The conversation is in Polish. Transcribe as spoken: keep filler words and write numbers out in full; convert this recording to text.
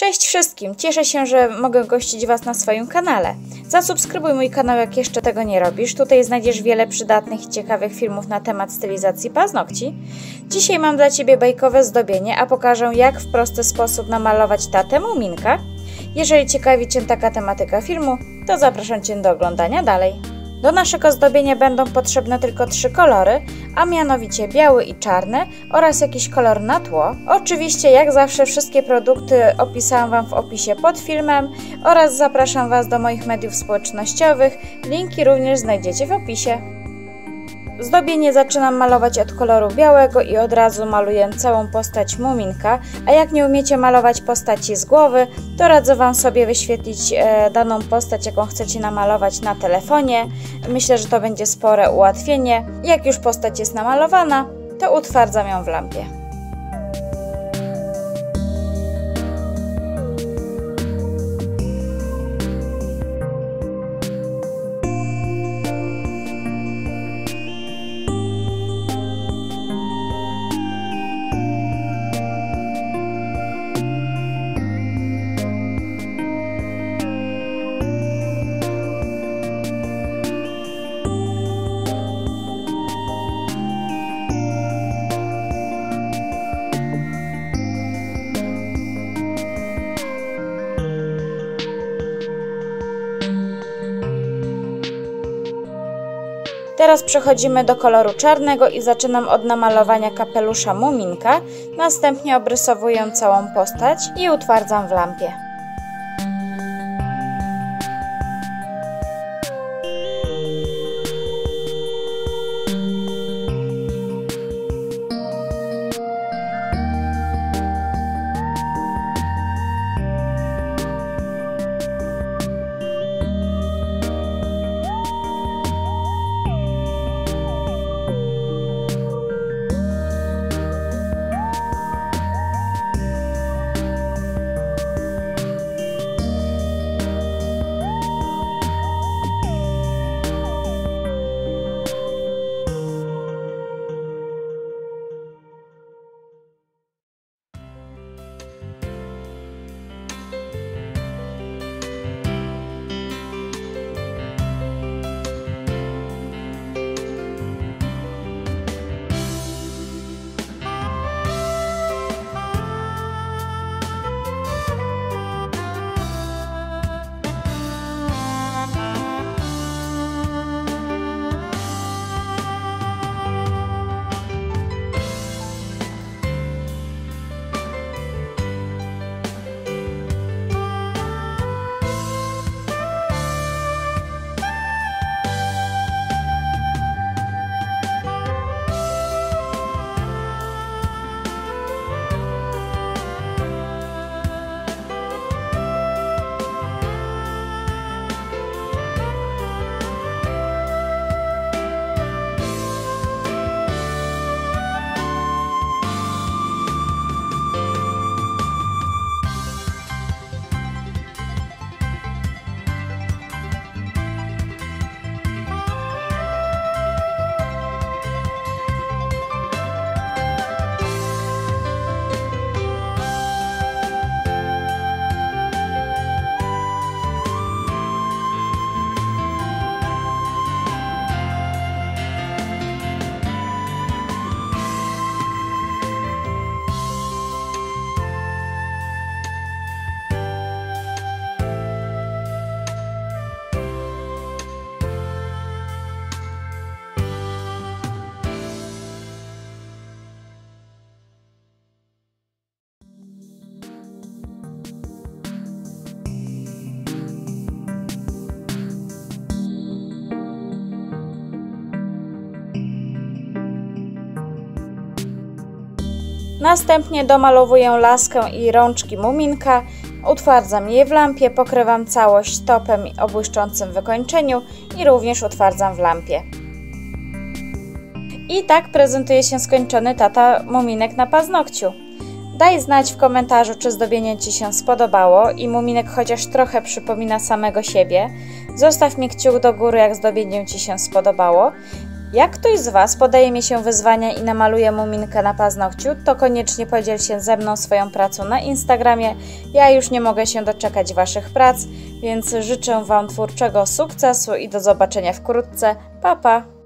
Cześć wszystkim, cieszę się, że mogę gościć Was na swoim kanale. Zasubskrybuj mój kanał, jak jeszcze tego nie robisz. Tutaj znajdziesz wiele przydatnych i ciekawych filmów na temat stylizacji paznokci. Dzisiaj mam dla Ciebie bajkowe zdobienie, a pokażę, jak w prosty sposób namalować tatę Moominka. Jeżeli ciekawi Cię taka tematyka filmu, to zapraszam Cię do oglądania dalej. Do naszego zdobienia będą potrzebne tylko trzy kolory, a mianowicie biały i czarny oraz jakiś kolor na tło. Oczywiście jak zawsze wszystkie produkty opisałam Wam w opisie pod filmem oraz zapraszam Was do moich mediów społecznościowych, linki również znajdziecie w opisie. Zdobienie zaczynam malować od koloru białego i od razu maluję całą postać Moominka, a jak nie umiecie malować postaci z głowy, to radzę Wam sobie wyświetlić e, daną postać, jaką chcecie namalować na telefonie. Myślę, że to będzie spore ułatwienie. Jak już postać jest namalowana, to utwardzam ją w lampie. Teraz przechodzimy do koloru czarnego i zaczynam od namalowania kapelusza Moominka, następnie obrysowuję całą postać i utwardzam w lampie. Następnie domalowuję laskę i rączki Moominka, utwardzam je w lampie, pokrywam całość topem o błyszczącym wykończeniu i również utwardzam w lampie. I tak prezentuje się skończony tata Moominek na paznokciu. Daj znać w komentarzu, czy zdobienie Ci się spodobało i Moominek chociaż trochę przypomina samego siebie. Zostaw mi kciuk do góry, jak zdobienie Ci się spodobało. Jak ktoś z Was podaje mi się wyzwania i namaluje muminkę na paznokciu, to koniecznie podziel się ze mną swoją pracą na Instagramie. Ja już nie mogę się doczekać Waszych prac, więc życzę Wam twórczego sukcesu i do zobaczenia wkrótce. Pa, pa!